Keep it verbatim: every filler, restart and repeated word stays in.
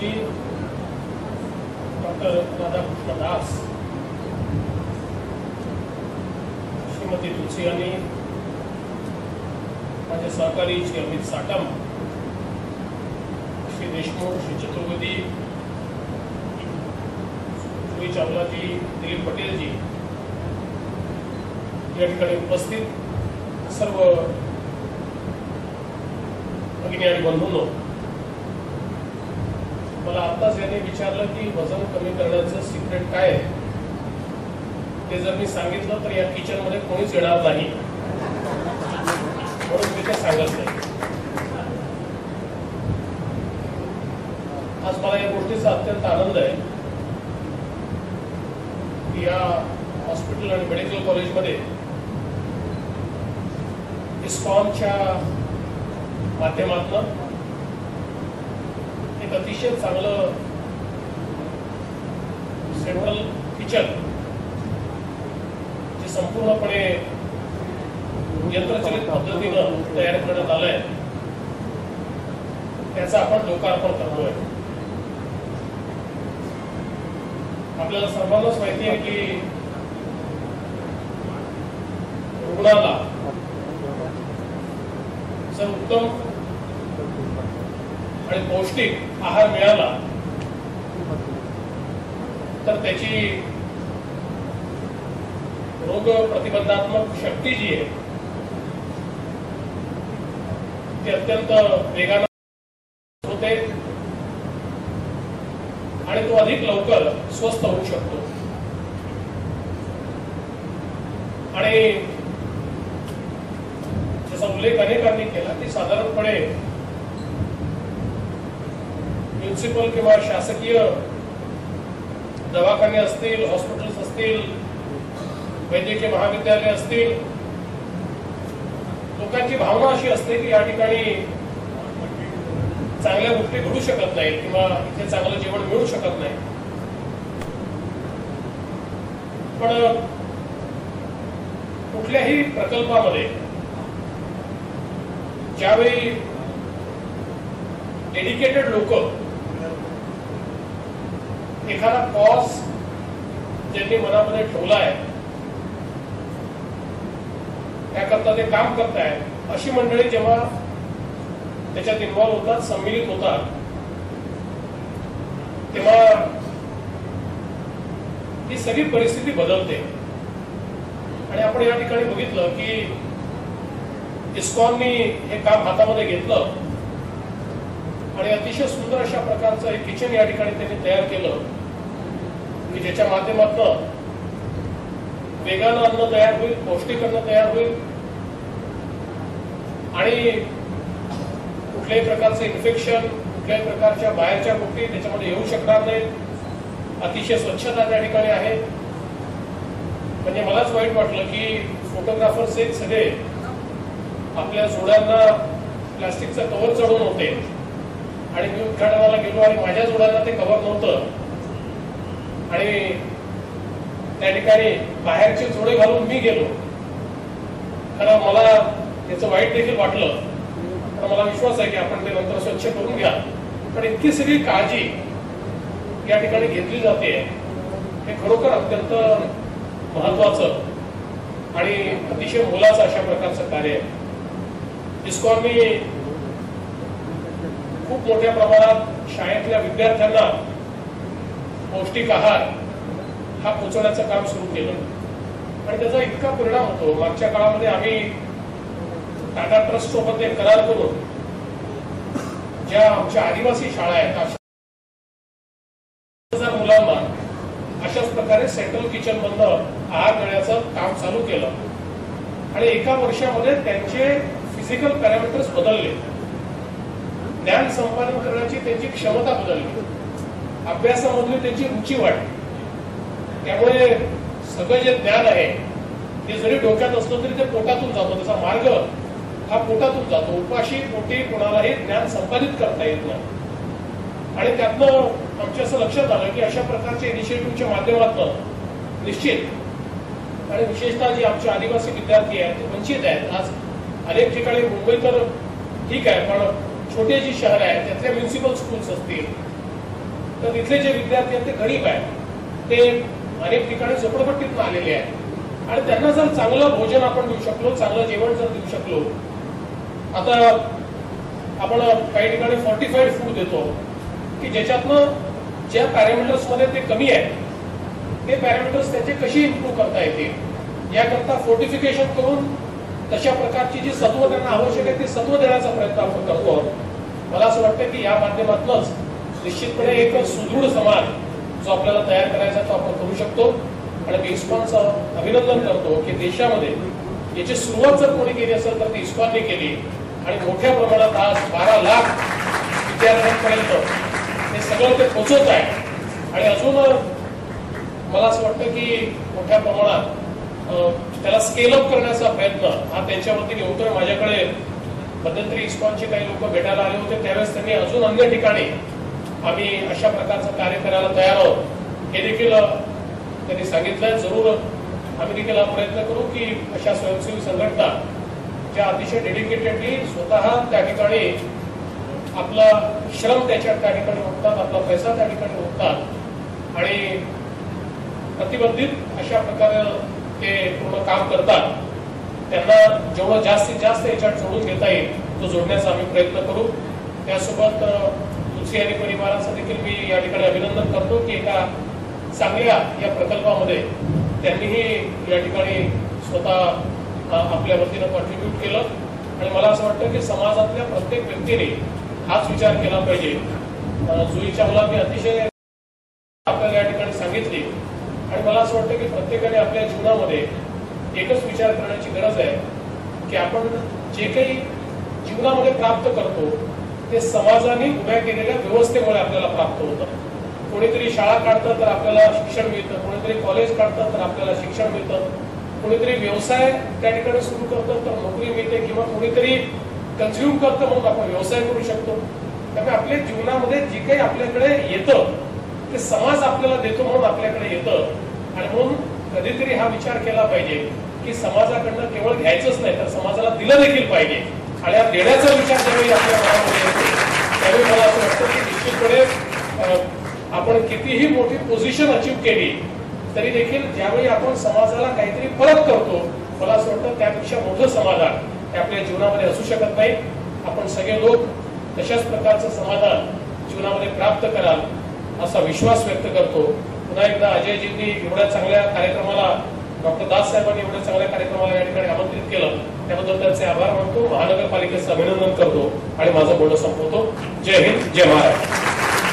जी, doctor Radhakrishna Das, Shrimati Tulsiani, माझे सहकारी श्री अमित साटम, श्री देशमुख, श्री चतुर्वेदी, जुही चावला जी, दिलीप पटेल जी, या ठिकाणी उपस्थित सर्व भगिनी आणि बंधूंनो, मला आत्ताच याने विचारलं की वजन कमी करण्याचं सिक्रेट काय आहे. ते जर मी सांगितलं तर या किचन मध्ये कोणीच येणार नाही, म्हणून मी ते सांगत नाही. आज मला या गोष्टीचा अत्यंत आनंद आहे की या हॉस्पिटल आणि मेडिकल कॉलेजमध्ये इस्कॉनच्या माध्यमातून एक अतिशय चांगलं सेंट्रल किचन जे संपूर्णपणे यंत्रचलित पद्धतीनं तयार करण्यात आलं आहे त्याचं आपण लोकार्पण करतोय. आपल्याला सर्वांनाच माहिती आहे की रुग्णाला जर उत्तम आणि पौष्टिक आहार मिळाला तर त्याची रोग प्रतिबंधात्मक शक्ती जी आहे ती अत्यंत वेगाने होते आणि तो अधिक लवकर स्वस्थ होऊ शकतो. आणि त्याचा उल्लेख अनेकांनी केला की साधारणपणे म्युनिसिपल किंवा शासकीय दवाखाने असतील, हॉस्पिटल्स असतील, वैद्यकीय महाविद्यालय असतील, लोकांची भावना अशी असते की या ठिकाणी चांगल्या गोष्टी घडू शकत नाहीत किंवा इथे चांगलं जेवण मिळू शकत नाही. पण कुठल्याही प्रकल्पामध्ये ज्यावेळी डेडिकेटेड लोक एखादा कॉज ज्यांनी मनामध्ये ठेवला आहे त्याकरता ते काम करतायत अशी मंडळी जेव्हा त्याच्यात इन्व्हॉल्व होतात, संमिलित होतात, तेव्हा ही सगळी परिस्थिती बदलते. आणि आपण या ठिकाणी बघितलं की इस्कॉननी हे काम हातामध्ये घेतलं आणि अतिशय सुंदर अशा प्रकारचं एक किचन या ठिकाणी त्यांनी तयार केलं की ज्याच्या माध्यमातून वेगानं अन्न तयार होईल, पौष्टिक अन्न तयार होईल आणि कुठल्याही प्रकारचं इन्फेक्शन, कुठल्याही प्रकारच्या बाहेरच्या गोष्टी त्याच्यामध्ये येऊ शकणार नाहीत. अतिशय स्वच्छता त्या ठिकाणी आहे. म्हणजे मलाच वाईट वाटलं की फोटोग्राफर्स एक सगळे आपल्या जोड्यांना प्लास्टिकचं कव्हर चढवून होते आणि मी उद्घाटनाला गेलो आणि माझ्या जोड्याला ते कव्हर नव्हतं आणि त्या ठिकाणी बाहेरचे जोडे घालून मी गेलो. कारण मला त्याचं वाईट देखील वाटलं, पण मला विश्वास आहे की आपण ते नंतर स्वच्छ करून घ्या. पण इतकी सगळी काळजी या ठिकाणी घेतली जाते हे खरोखर अत्यंत महत्वाचं आणि अतिशय मोलाचं अशा प्रकारचं कार्य आहे. इस्कॉनने खूप मोठ्या प्रमाणात शाळेतल्या विद्यार्थ्यांना पौष्टिक आहार हा पोचवण्याचं काम सुरू केलं आणि त्याचा इतका परिणाम होतो. मागच्या काळामध्ये आम्ही टाटा ट्रस्ट सोबत एक करार करून ज्या आमच्या आदिवासी शाळा आहेत अशा मुलांना अशाच प्रकारे सेंट्रल किचन मधनं आहार देण्याचं काम चालू केलं आणि एका वर्षामध्ये त्यांचे फिजिकल पॅरामीटर्स बदलले, ज्ञान संपादन करण्याची त्यांची क्षमता बदलली, अभ्यासामधली त्यांची रुची वाढली. त्यामुळे सगळं जे ज्ञान आहे ते जरी डोक्यात असलं तरी ते पोटातून जातो, त्याचा मार्ग हा पोटातून जातो. उपाशी पोटी कोणालाही ज्ञान संपादित करता येत नाही. आणि त्यातनं आमच्या असं लक्षात आलं की अशा प्रकारच्या इनिशिएटिव्हच्या माध्यमातून निश्चित आणि विशेषतः जे आमचे आदिवासी विद्यार्थी आहेत ते वंचित आहेत. आज अनेक ठिकाणी मुंबई तर ठीक आहे, पण छोटे जी शहर आहेत त्यातल्या म्युन्सिपल स्कूल्स असतील तर तिथले जे विद्यार्थी आहेत ते गरीब आहेत, ते अनेक ठिकाणी झोपडपट्टीतून आलेले आहेत आणि त्यांना जर चांगलं भोजन आपण देऊ शकलो, चांगलं जेवण जर देऊ शकलो, आता आपण काही ठिकाणी फॉर्टिफाईड फूड देतो की ज्याच्यातनं ज्या पॅरामीटर्स मध्ये ते कमी आहेत ते पॅरामीटर्स त्याचे कशी इम्प्रूव्ह करता येतील याकरता फोर्टिफिकेशन करून तशा प्रकारची जी सत्व त्यांना आवश्यक आहे ते सत्व देण्याचा प्रयत्न आपण करतो। मला असं वाटतं की या माध्यमातूनच निश्चितपणे एक सुदृढ समाज जो आपल्याला तयार करायचा तो आपण करू शकतो आणि मी इस्कॉनचं अभिनंदन करतो की देशामध्ये याची सुरुवात जर कोणी केली असेल तर ती इस्कॉनने केली आणि मोठ्या प्रमाणात आज बारा लाख विद्यार्थ्यांपर्यंत हे सगळं ते पोहोचत आहे आणि अजून मला असं वाटतं की मोठ्या प्रमाणात त्याला स्केल अप करण्याचा प्रयत्न हा त्यांच्यावरती होतोय। माझ्याकडे मध्यंतरी इस्कॉनचे काही लोक भेटायला आले होते त्यावेळेस त्यांनी अजून अन्य ठिकाणी आम्ही अशा प्रकारचं कार्य करायला तयार आहोत हे देखील त्यांनी सांगितलं। जरूर आम्ही देखील हा प्रयत्न करू की अशा स्वयंसेवी संघटना ज्या अतिशय डेडिकेटेडली स्वतः त्या ठिकाणी आपला श्रम त्याच्या त्या ठिकाणी ओततात, आपला पैसा त्या ठिकाणी ओततात आणि प्रतिबंधित अशा प्रकारे ते पूर्ण काम करतात, त्यांना जेवढं जास्तीत जास्त याच्यात जोडून घेता येईल तो जोडण्याचा आम्ही प्रयत्न करू। त्यासोबत तुलसी आणि परिवाराचं देखील मी या ठिकाणी अभिनंदन करतो की एका चांगल्या या प्रकल्पामध्ये त्यांनीही या ठिकाणी स्वतः आपल्या वतीनं कॉन्ट्रीब्यूट केलं आणि मला असं वाटतं की समाजातल्या प्रत्येक व्यक्तीने हाच विचार केला पाहिजे। जुही चावला मी अतिशय आपल्याला या ठिकाणी सांगितली आणि मला असं वाटतं की प्रत्येकाने आपल्या जीवनामध्ये एकच विचार करण्याची गरज आहे की आपण जे काही जीवनामध्ये प्राप्त करतो ते समाजाने उभ्या केलेल्या व्यवस्थेमुळे आपल्याला प्राप्त होतं। कोणीतरी शाळा काढतं तर आपल्याला शिक्षण मिळतं, कोणीतरी कॉलेज काढतं तर आपल्याला शिक्षण मिळतं, कोणीतरी व्यवसाय त्या ठिकाणी सुरू करतं तर नोकरी मिळते किंवा कोणीतरी कन्झ्युम करतं म्हणून आपण व्यवसाय करू शकतो। त्यामुळे आपल्या जीवनामध्ये जे काही आपल्याकडे येतं ते समाज आपल्याला देतो म्हणून आपल्याकडे येतं आणि म्हणून कधीतरी हा विचार केला पाहिजे की समाजाकडनं केवळ घ्यायचंच नाही तर समाजाला दिलं देखील पाहिजे आणि हा देण्याचा विचार ज्यावेळी आपल्या मनामध्ये येतो त्यावेळी मला असं वाटतं की निश्चितपणे आपण कितीही मोठी पोझिशन अचीव केली तरी देखील ज्यावेळी आपण समाजाला काहीतरी परत करतो मला असं वाटतं त्यापेक्षा मोठं समाधान हे आपल्या जीवनामध्ये असू शकत नाही। आपण सगळे लोक तशाच प्रकारचं समाधान जीवनामध्ये प्राप्त कराल असा विश्वास व्यक्त करतो। पुन्हा एकदा अजयजींनी एवढ्या चांगल्या कार्यक्रमाला, डॉक्टर दास साहेबांनी एवढ्या चांगल्या कार्यक्रमाला या ठिकाणी आमंत्रित केलं त्याबद्दल त्यांचे आभार मानतो, महानगरपालिकेचं अभिनंदन करतो आणि माझं बोलणं संपवतो। जय हिंद, जय महाराष्ट्र।